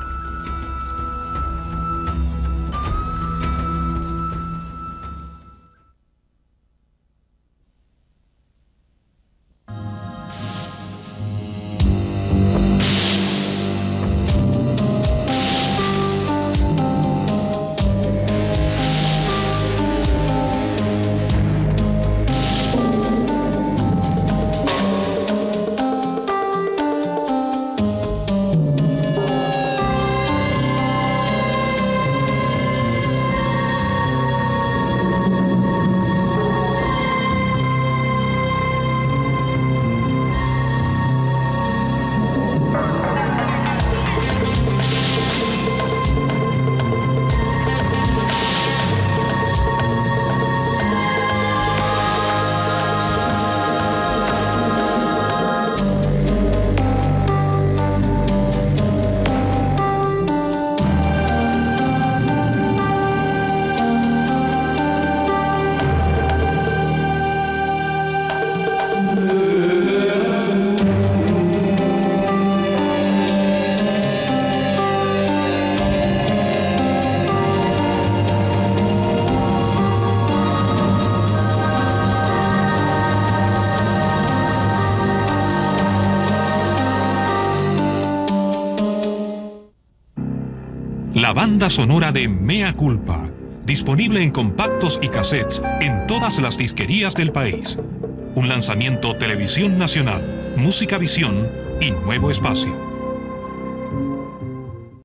La banda sonora de Mea Culpa, disponible en compactos y cassettes en todas las disquerías del país. Un lanzamiento Televisión Nacional, Música Visión y Nuevo Espacio.